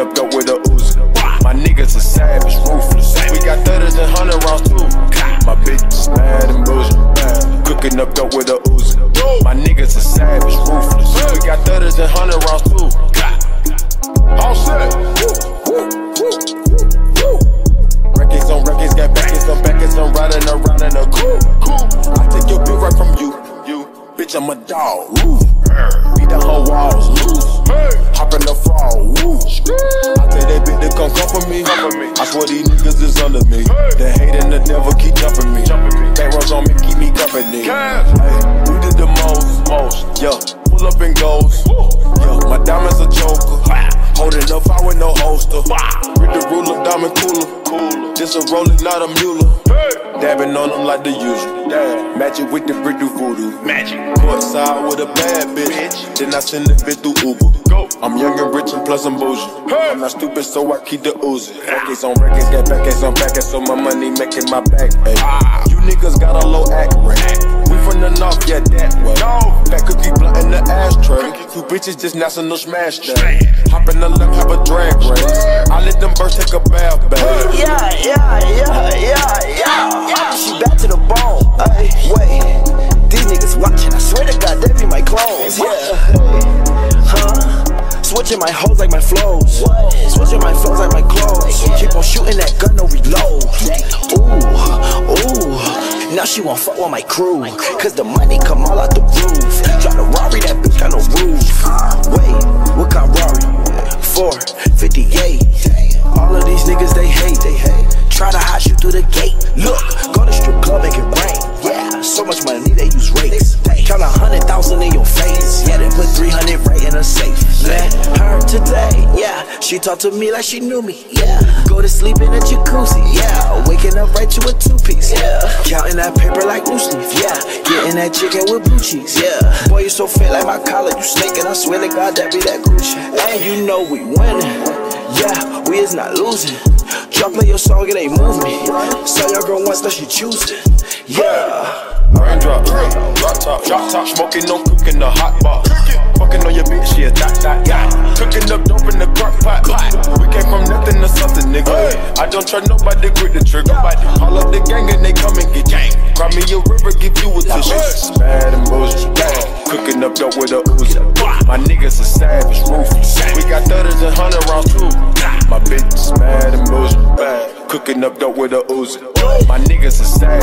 end up dope with a Uzi. My niggas are savage, ruthless. We got 30s and 100 rounds too. My bitch is mad and bougie. Cooking up dope with a Uzi. My niggas are savage, ruthless. We got 30s and 100 rounds too. All set. Records on records, got backers on backers. I'm riding around in a coupe. I take your bitch right from you. Bitch, I'm a dog. Beat the whole walls loose. Hop in the fall. I tell that bitch to come for me. I swear these niggas is under me. The hate and the devil keep jumping me. Back rows on me, keep me company. Hey, we did the most. Yo, pull up and goes. Yo, my diamonds a joker. Holding up, I with no holster. Read the ruler, diamond cooler. Just a roller, not a mule. Dabbing on them like the usual. Magic with the brick do voodoo. Courtside with a bad bitch. Then I send the bitch through Uber. I'm young and rich and plus I'm bougie. I'm not stupid, so I keep the Uzi. Records on records, got backers on backers, so my money making my back. You niggas got a low act rate. We from the north, yeah, that way. Back cookie blunt in the ashtray. Two bitches just national smash that. Hop in the left, have a drag race. I let them birds take a bath, baby. Yeah. She back to the bone. Ay, wait, these niggas watching. I swear to God, they be my clones. Switching my hoes like my flows. Switching my flows like my clothes. Keep on shooting that gun, no reload. Ooh. Now she won't fuck with my crew. Cause the money come all out the roof. Try to Rari, that bitch got no roof. Wait, what kind Rari? 458. All of these niggas, they hate. Try to hide you through the gate. Look, go to strip club, make it rain. So much money, they use rakes. Count 100,000 in your face. Yeah, then put 300 right in her safe. Let her today, she talked to me like she knew me, Go to sleep in a jacuzzi, Waking up right to a two-piece, Counting that paper like loose leaf, Getting that chicken with blue cheese, Boy, you so fit like my collar, you snaking. I swear to God, that be that Gucci. And you know we winning. We is not losing. Y'all play your song, it ain't move me. So your girl wants that she choose it. Raindrop, drop top, smoking, no cooking, the hot box. Fucking on your bitch, she a dot. Cooking up dope in the crock pot. We came from nothing to something, nigga. I don't trust nobody, grip the trigger. All up the gang and they come and get gang. Cry me a river, give you a tissue. Bad and bullshit, cooking up dope with a Uzi. My niggas are savage, ruthless. We got 30s and 100 rounds too. My bitch is mad and bullshit. Cooking up dope with a Uzi. My niggas are savage.